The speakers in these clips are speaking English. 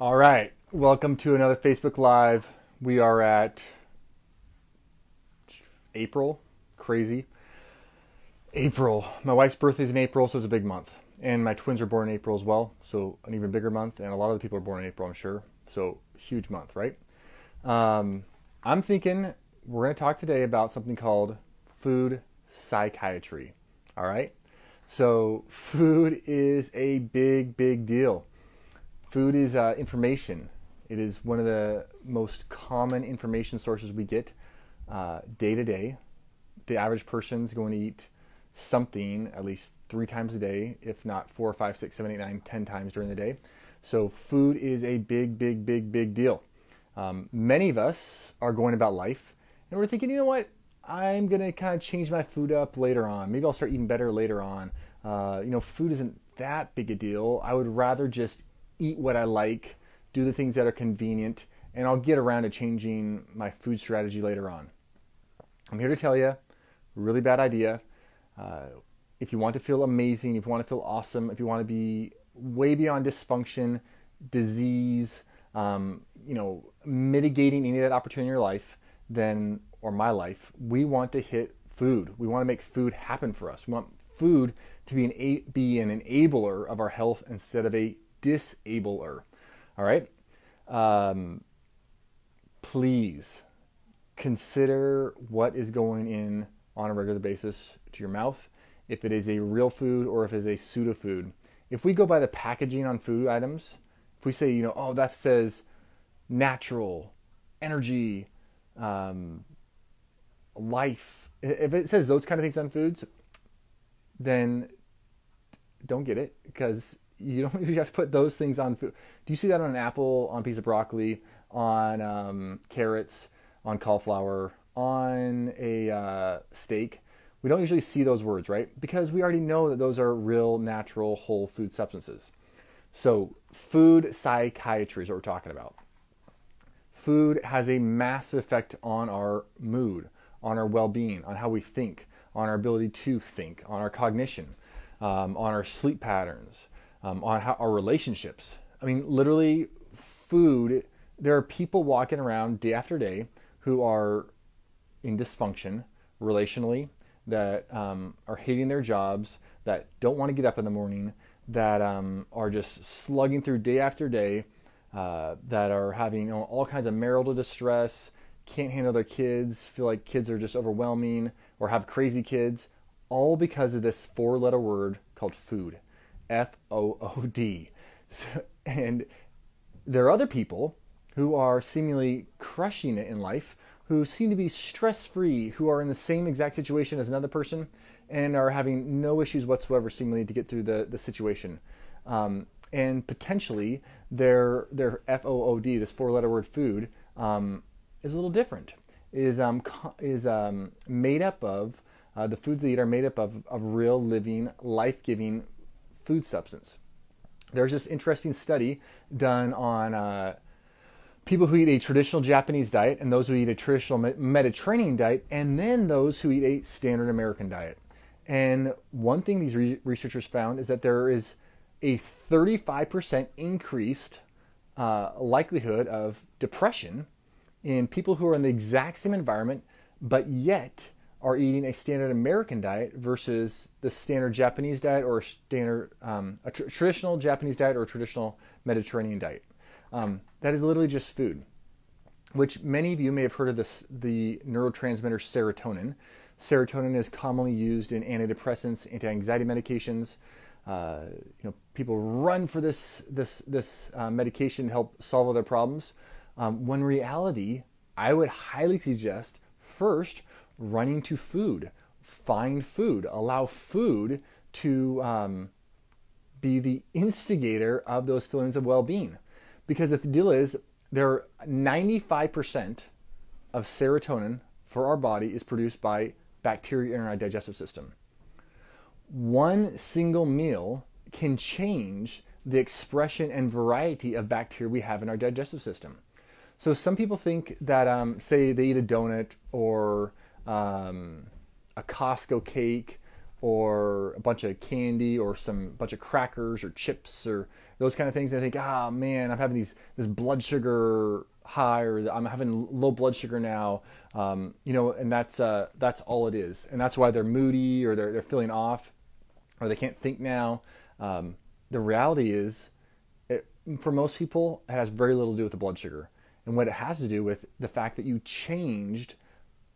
All right, welcome to another Facebook Live. We are at April, crazy. April, my wife's birthday is in April, so it's a big month. And my twins are born in April as well, so an even bigger month. And a lot of the people are born in April, I'm sure. So huge month, right? I'm thinking we're gonna talk today about something called food psychiatry, all right? So food is a big, big deal. Food is information. It is one of the most common information sources we get day to day. The average person's going to eat something at least 3 times a day, if not 4, 5, 6, 7, 8, 9, 10 times during the day. So food is a big, big, big, big deal. Many of us are going about life and we're thinking, you know what? I'm gonna kind of change my food up later on. Maybe I'll start eating better later on. You know, food isn't that big a deal. I would rather just eat what I like, do the things that are convenient, and I'll get around to changing my food strategy later on. I'm here to tell you, really bad idea. If you want to feel amazing, if you want to feel awesome, if you want to be way beyond dysfunction, disease, you know, mitigating any of that opportunity in your life, then, or my life, we want to hit food. We want to make food happen for us. We want food to be an enabler of our health instead of a disabler, all right? Please consider what is going in on a regular basis to your mouth, if it is a real food or if it is a pseudo food. If we go by the packaging on food items, if we say, you know, oh, that says natural, energy, life, if it says those kind of things on foods, then don't get it, because you don't usually have to put those things on food. Do you see that on an apple, on a piece of broccoli, on carrots, on cauliflower, on a steak? We don't usually see those words, right? Because we already know that those are real, natural, whole food substances. So food psychiatry is what we're talking about. Food has a massive effect on our mood, on our well-being, on how we think, on our ability to think, on our cognition, on our sleep patterns, on how our relationships. I mean, literally food, there are people walking around day after day who are in dysfunction relationally, that are hating their jobs, that don't want to get up in the morning, that are just slugging through day after day, that are having, you know, all kinds of marital distress, can't handle their kids, feel like kids are just overwhelming, or have crazy kids, all because of this 4-letter word called food. F-O-O-D. So, and there are other people who are seemingly crushing it in life, who seem to be stress-free, who are in the same exact situation as another person and are having no issues whatsoever seemingly to get through the situation. And potentially their F-O-O-D, this 4-letter word food, is a little different, is made up of, the foods they eat are made up of real, living, life-giving food substance. There's this interesting study done on people who eat a traditional Japanese diet and those who eat a traditional Mediterranean diet, and then those who eat a standard American diet. And one thing these researchers found is that there is a 35% increased likelihood of depression in people who are in the exact same environment, but yet are eating a standard American diet versus the standard Japanese diet or standard a traditional Japanese diet or a traditional Mediterranean diet. That is literally just food, which many of you may have heard of this, the neurotransmitter serotonin. Serotonin is commonly used in antidepressants, anti-anxiety medications. You know, people run for this medication to help solve all their problems. When in reality, I would highly suggest first running to food. Find food. Allow food to be the instigator of those feelings of well-being. Because the deal is, there 95% of serotonin for our body is produced by bacteria in our digestive system. One single meal can change the expression and variety of bacteria we have in our digestive system. So some people think that, say they eat a donut or a Costco cake or a bunch of candy or bunch of crackers or chips or those kind of things. And they think, ah, man, I'm having this blood sugar high, or I'm having low blood sugar now, you know, and that's all it is. And that's why they're moody, or they're feeling off, or they can't think now. The reality is, for most people, it has very little to do with the blood sugar. And what it has to do with the fact that you changed,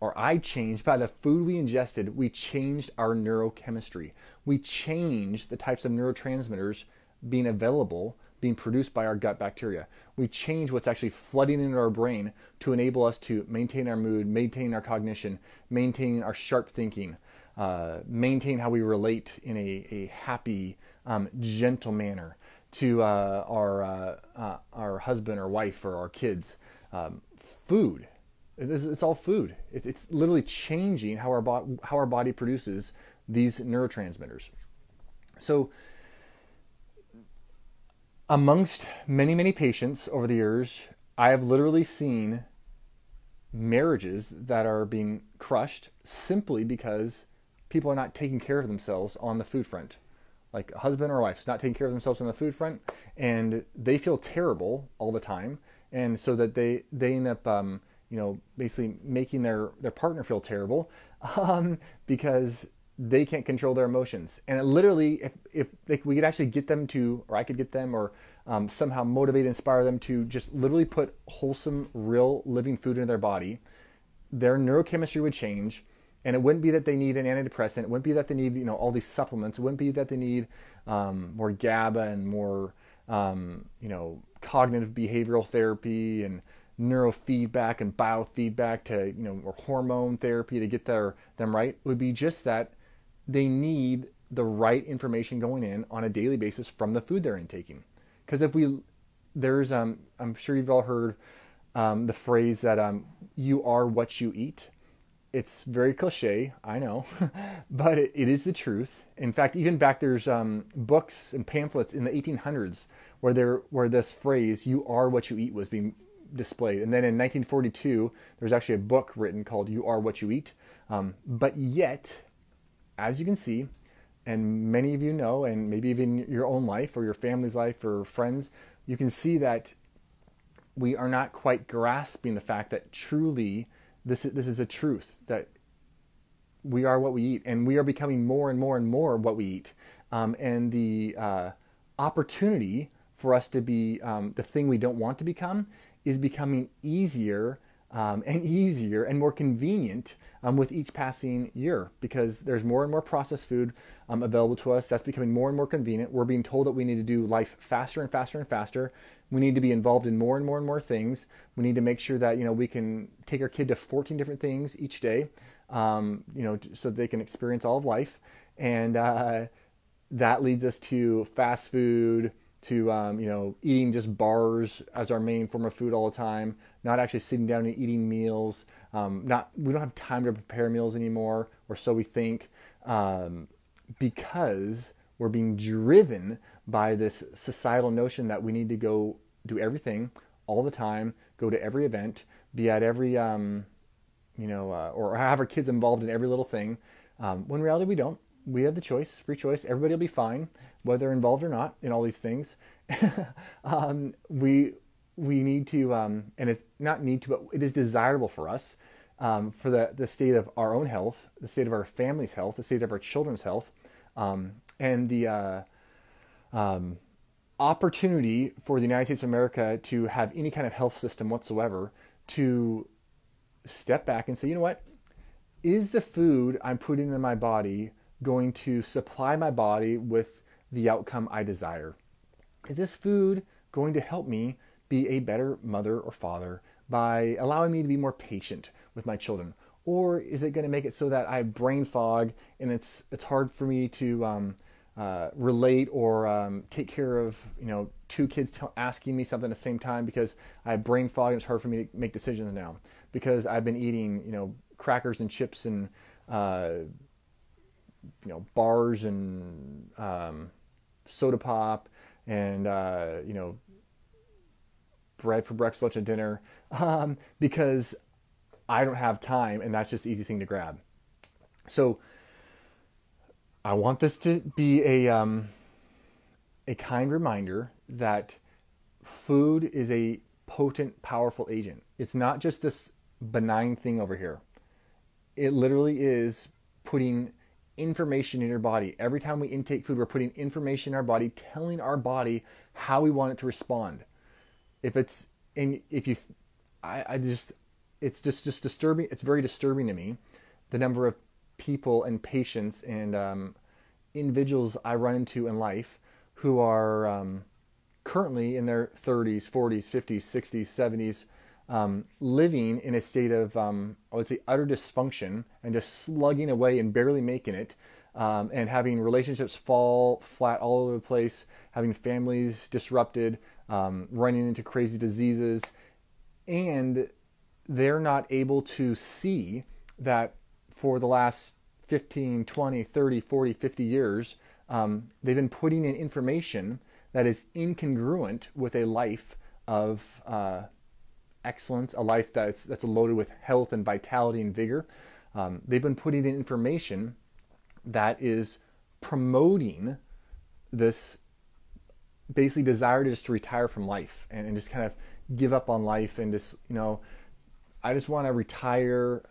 or I changed, by the food we ingested, we changed our neurochemistry. We changed the types of neurotransmitters being available, being produced by our gut bacteria. We changed what's actually flooding into our brain to enable us to maintain our mood, maintain our cognition, maintain our sharp thinking, maintain how we relate in a happy, gentle manner to our husband or wife or our kids. Food, it's all food. It's literally changing how our body produces these neurotransmitters. So amongst many, many patients over the years, I have literally seen marriages that are being crushed simply because people are not taking care of themselves on the food front. Like a husband or wife's not taking care of themselves on the food front, and they feel terrible all the time, and so that they end up you know, basically making their partner feel terrible because they can't control their emotions. And it literally, if we could actually get them to, or I could get them, or somehow motivate, inspire them to just literally put wholesome, real, living food into their body, their neurochemistry would change. And it wouldn't be that they need an antidepressant. It wouldn't be that they need, you know, all these supplements. It wouldn't be that they need more GABA and more, you know, cognitive behavioral therapy and neurofeedback and biofeedback to, you know, or hormone therapy to get them right. It would be just that they need the right information going in on a daily basis from the food they're intaking. Because if we, there's, I'm sure you've all heard the phrase that you are what you eat. It's very cliche, I know, but it is the truth. In fact, even back there's books and pamphlets in the 1800s where this phrase, you are what you eat, was being displayed. And then in 1942, there's actually a book written called You Are What You Eat. But yet, as you can see, and many of you know, and maybe even your own life or your family's life or friends, you can see that we are not quite grasping the fact that truly this is a truth, that we are what we eat, and we are becoming more and more and more what we eat. And the opportunity for us to be the thing we don't want to become is becoming easier and easier and more convenient with each passing year, because there's more and more processed food available to us. That's becoming more and more convenient. We're being told that we need to do life faster and faster and faster. We need to be involved in more and more and more things. We need to make sure that, you know, we can take our kid to 14 different things each day, you know, so they can experience all of life. And that leads us to fast food, to you know, eating just bars as our main form of food all the time, not actually sitting down and eating meals. We don't have time to prepare meals anymore, or so we think, because we're being driven by this societal notion that we need to go do everything all the time, go to every event, be at every, you know, or have our kids involved in every little thing, when in reality we don't. We have the choice, free choice. Everybody will be fine, whether they're involved or not, in all these things. We need to, and it's not need to, but it is desirable for us, for the state of our own health, the state of our family's health, the state of our children's health, and the opportunity for the United States of America to have any kind of health system whatsoever to step back and say, you know what, is the food I'm putting in my body going to supply my body with the outcome I desire? Is this food going to help me be a better mother or father by allowing me to be more patient with my children? Or is it going to make it so that I have brain fog and it's hard for me to relate or take care of, you know, two kids asking me something at the same time because I have brain fog and it's hard for me to make decisions now because I've been eating, you know, crackers and chips and you know, bars and soda pop and, you know, bread for breakfast, lunch, and dinner because I don't have time, and that's just the easy thing to grab. So I want this to be a kind reminder that food is a potent, powerful agent. It's not just this benign thing over here. It literally is putting information in your body. Every time we intake food, we're putting information in our body, telling our body how we want it to respond. If it's, and if you, I just, it's just disturbing. It's very disturbing to me, the number of people and patients and individuals I run into in life who are currently in their 30s, 40s, 50s, 60s, 70s, living in a state of, I would say, utter dysfunction and just slugging away and barely making it, and having relationships fall flat all over the place, having families disrupted, running into crazy diseases, and they're not able to see that for the last 15, 20, 30, 40, 50 years, they've been putting in information that is incongruent with a life of excellence, a life that's loaded with health and vitality and vigor. They've been putting in information that is promoting this basically desire to just to retire from life and just kind of give up on life and just, you know, I just want to retire.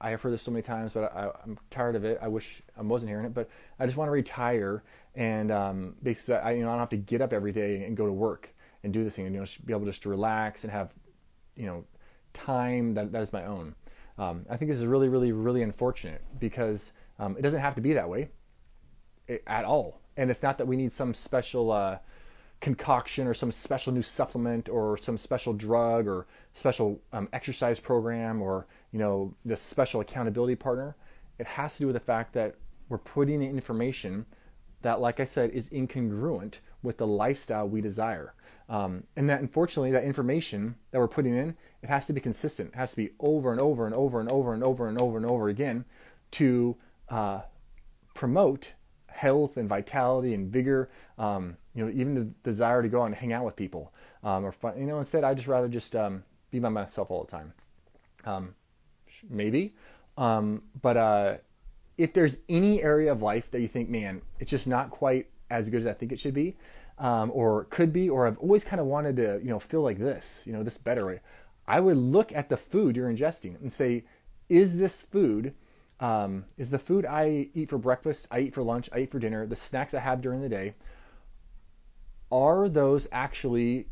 I have heard this so many times, but I'm tired of it. I wish I wasn't hearing it, but I just want to retire. And basically, I don't have to get up every day and go to work and do this thing, and be able just to relax and have, time that is my own. I think this is really, really, really unfortunate because it doesn't have to be that way at all. And it's not that we need some special concoction or some special new supplement or some special drug or special exercise program or this special accountability partner. It has to do with the fact that we're putting in information that, like I said, is incongruent with the lifestyle we desire, and that unfortunately that information that we're putting in, it has to be consistent. It has to be over and over and over and over and over and over and over again to promote health and vitality and vigor, even the desire to go out and hang out with people, or fun, instead I just rather just be by myself all the time. If there's any area of life that you think, man, it's just not quite as good as I think it should be, or could be, or I've always kind of wanted to, feel like this, this better, I would look at the food you're ingesting and say, is this food, is the food I eat for breakfast, I eat for lunch, I eat for dinner, the snacks I have during the day, are those actually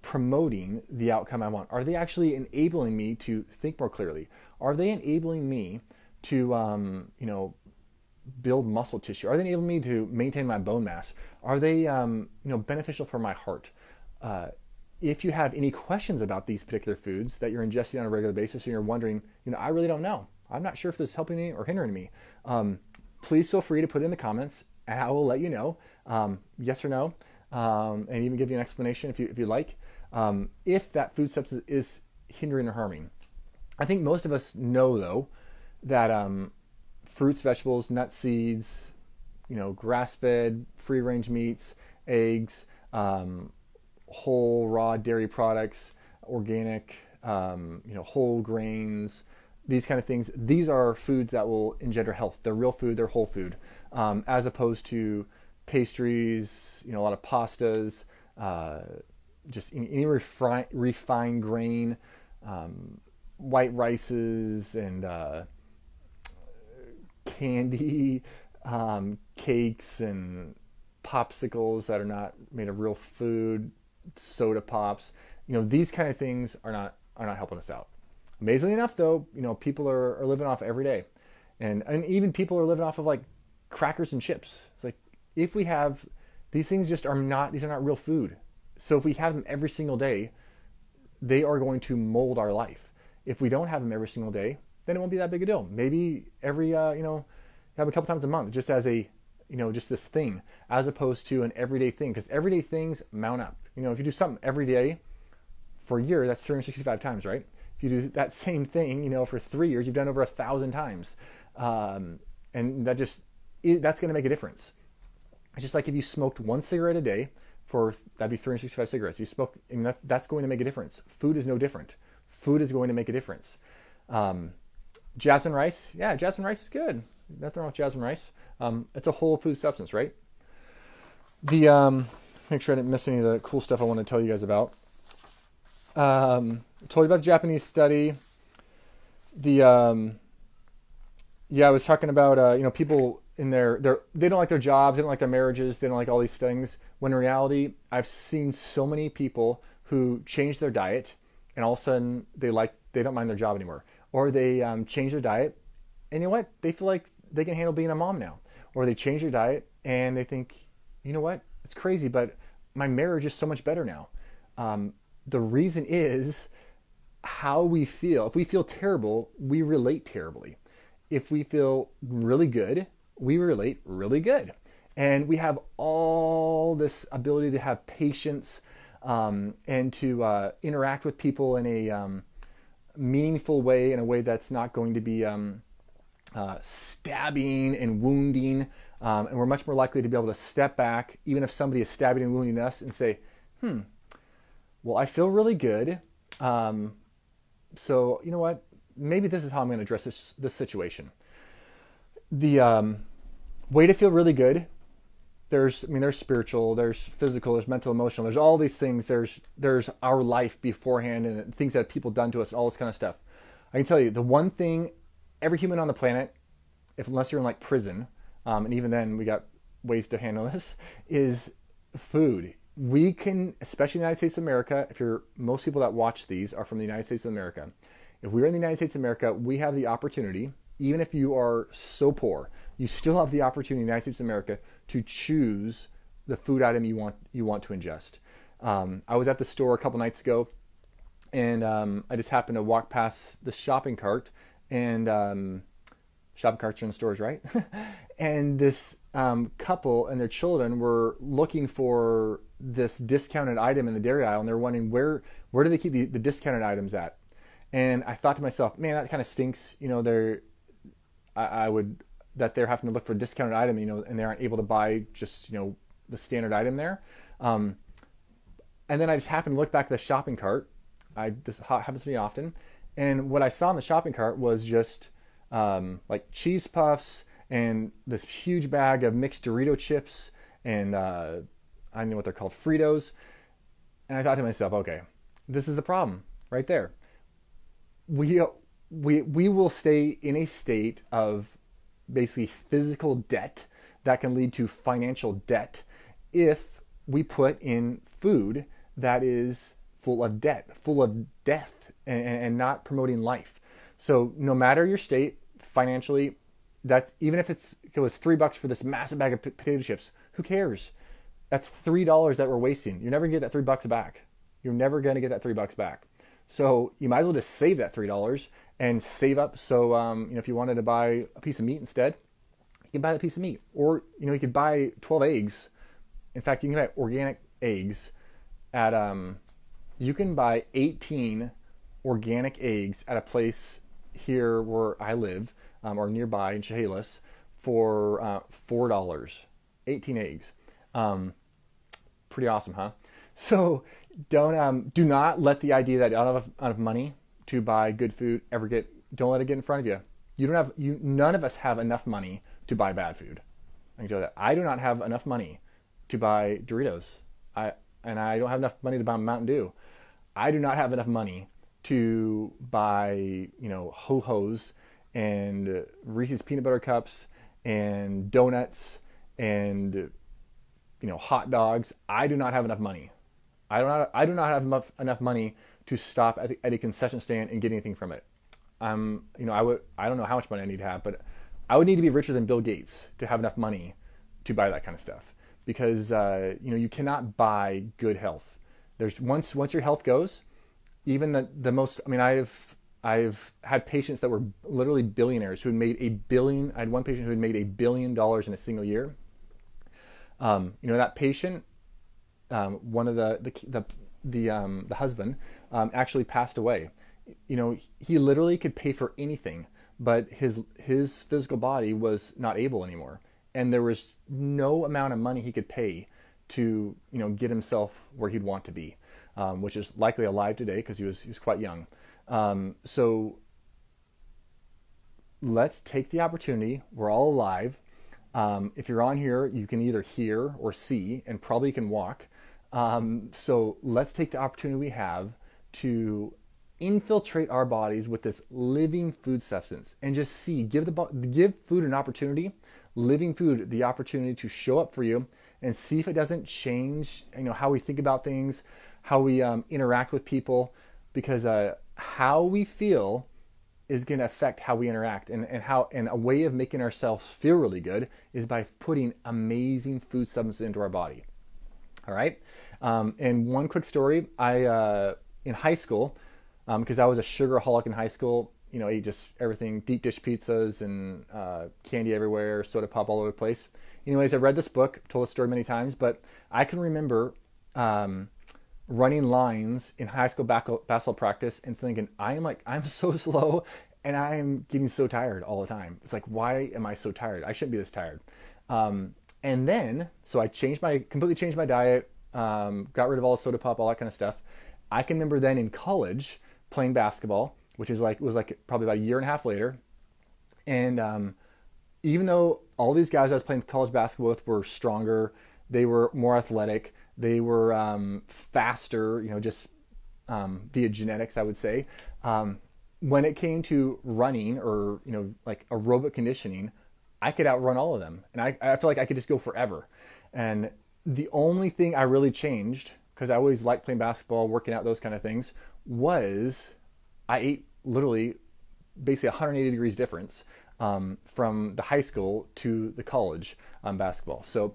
promoting the outcome I want? Are they actually enabling me to think more clearly? Are they enabling me to, build muscle tissue? Are they enabling me to maintain my bone mass? Are they, beneficial for my heart? If you have any questions about these particular foods that you're ingesting on a regular basis and you're wondering, I really don't know, I'm not sure if this is helping me or hindering me, please feel free to put it in the comments and I will let you know, yes or no, and even give you an explanation if you like, if that food substance is hindering or harming. I think most of us know, though, that fruits, vegetables, nuts, seeds, grass-fed, free-range meats, eggs, whole raw dairy products, organic, whole grains, these kind of things, these are foods that will engender health. They're real food, they're whole food, as opposed to pastries, a lot of pastas, just any refined grain, white rices and candy, cakes and popsicles that are not made of real food, soda pops, these kind of things are not helping us out. Amazingly enough, though, people are living off every day, and even people are living off of like crackers and chips. It's like, if we have these things, these are not real food. So if we have them every single day, they are going to mold our life. If we don't have them every single day, then it won't be that big a deal. Maybe every have a couple times a month, just as a just this thing, as opposed to an everyday thing, because everyday things mount up. If you do something every day for a year, that's 365 times, right? You do that same thing, for 3 years, you've done over 1,000 times. And that's going to make a difference. It's just like if you smoked one cigarette a day, that'd be 365 cigarettes. You smoke, and that's going to make a difference. Food is no different. Food is going to make a difference. Jasmine rice. Yeah, jasmine rice is good. nothing wrong with jasmine rice. It's a whole food substance, right? The make sure I didn't miss any of the cool stuff I want to tell you guys about. I told you about the Japanese study. The yeah, I was talking about you know, people in their they don't like their jobs, they don't like their marriages, they don't like all these things. When in reality, I've seen so many people who change their diet, and all of a sudden they don't mind their job anymore, or they change their diet, and you know what, they feel like they can handle being a mom now, or they change their diet and they think, you know what, it's crazy, but my marriage is so much better now. The reason is how we feel. If we feel terrible, we relate terribly. If we feel really good, we relate really good. And we have all this ability to have patience and to interact with people in a meaningful way, in a way that's not going to be stabbing and wounding. And we're much more likely to be able to step back, even if somebody is stabbing and wounding us, and say, well, I feel really good. So you know what? Maybe this is how I'm going to address this situation. The way to feel really good. There's spiritual, there's physical, there's mental, emotional. There's all these things. There's our life beforehand and things that people done to us. All this kind of stuff. I can tell you the one thing every human on the planet, unless you're in like prison, and even then we got ways to handle this, is food. We can, especially in the United States of America, most people that watch these are from the United States of America. If we're in the United States of America, we have the opportunity, even if you are so poor, you still have the opportunity in the United States of America to choose the food item you want to ingest. I was at the store a couple nights ago, and I just happened to walk past the shopping cart, and shopping carts are in stores, right? And this couple and their children were looking for this discounted item in the dairy aisle, and they're wondering where do they keep the discounted items at. And I thought to myself, man, that kind of stinks. You know, they're having to look for a discounted item, you know, and they aren't able to buy just, you know, the standard item there. And then I just happened to look back at the shopping cart. This happens to me often, and what I saw in the shopping cart was just like cheese puffs and this huge bag of mixed Dorito chips and I don't know what they're called, Fritos. And I thought to myself, okay, this is the problem right there. We will stay in a state of basically physical debt that can lead to financial debt if we put in food that is full of debt, full of death, and not promoting life. So no matter your state financially, that's, even if it was $3 for this massive bag of potato chips, who cares? That's $3 that we're wasting. You're never gonna get that $3 back. You're never gonna get that $3 back. So you might as well just save that $3 and save up. So you know, if you wanted to buy a piece of meat instead, you can buy that piece of meat, or you know, you could buy 12 eggs. In fact, you can buy organic eggs at you can buy 18 organic eggs at a place here where I live, or nearby in Chehalis, for $4, 18 eggs. Pretty awesome, huh? So do not let the idea that you don't have enough money to buy good food ever don't let it get in front of you. None of us have enough money to buy bad food. I can tell you that. I do not have enough money to buy Doritos. I don't have enough money to buy Mountain Dew. I do not have enough money to buy, you know, Ho-Ho's and Reese's peanut butter cups and donuts and, you know, hot dogs. I do not have enough money. I do not have enough money to stop at a concession stand and get anything from it. You know, I don't know how much money I need to have, but I would need to be richer than Bill Gates to have enough money to buy that kind of stuff, because you know, you cannot buy good health. There's once your health goes, even the most, I mean, I've had patients that were literally billionaires who had made I had one patient who had made $1 billion in a single year. You know, that patient, one of the husband actually passed away. You know, he literally could pay for anything, but his physical body was not able anymore, and there was no amount of money he could pay to, you know, get himself where he'd want to be. Which is likely alive today because he was quite young. So let's take the opportunity. We're all alive. If you're on here, you can either hear or see, and probably can walk. So let's take the opportunity we have to infiltrate our bodies with this living food substance and just see, give food an opportunity, living food the opportunity to show up for you, and see if it doesn't change, you know, how we think about things, how we interact with people, because how we feel is going to affect how we interact, and a way of making ourselves feel really good is by putting amazing food substances into our body. All right. And one quick story, in high school, because I was a sugarholic in high school, you know, ate just everything, deep dish pizzas and candy everywhere, soda pop all over the place. Anyways, I read this book, told this story many times, but I can remember running lines in high school basketball practice and thinking, I'm so slow and I'm getting so tired all the time. It's like, why am I so tired? I shouldn't be this tired. And then, so I completely changed my diet, got rid of all the soda pop, all that kind of stuff. I can remember then in college playing basketball, which is was probably about a year and a half later. And even though all these guys I was playing college basketball with were stronger, they were more athletic, they were faster, you know, just via genetics, I would say. When it came to running or, you know, like aerobic conditioning, I could outrun all of them, and I feel like I could just go forever. And the only thing I really changed, because I always liked playing basketball, working out, those kind of things, was I ate literally basically 180 degrees difference from the high school to the college basketball. So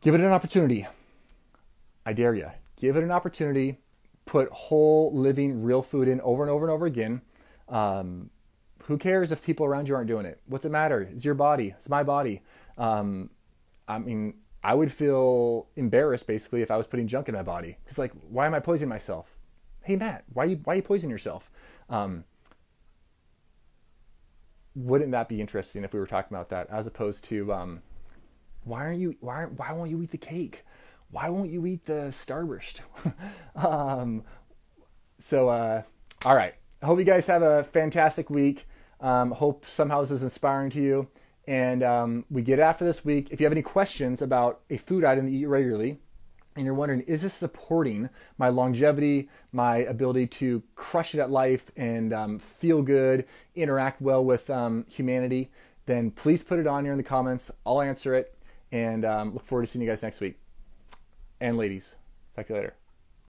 give it an opportunity. I dare you. Give it an opportunity. Put whole, living, real food in over and over and over again. Who cares if people around you aren't doing it? What's it matter? It's your body. It's my body. I mean, I would feel embarrassed basically if I was putting junk in my body. It's like, why am I poisoning myself? Hey Matt, why are you poisoning yourself? Wouldn't that be interesting if we were talking about that, as opposed to why won't you eat the cake? Why won't you eat the Starburst? All right. I hope you guys have a fantastic week. Hope somehow this is inspiring to you. And we get after this week. If you have any questions about a food item that you eat regularly, and you're wondering, is this supporting my longevity, my ability to crush it at life and feel good, interact well with humanity, then please put it on here in the comments. I'll answer it, and look forward to seeing you guys next week. And ladies, talk to you later.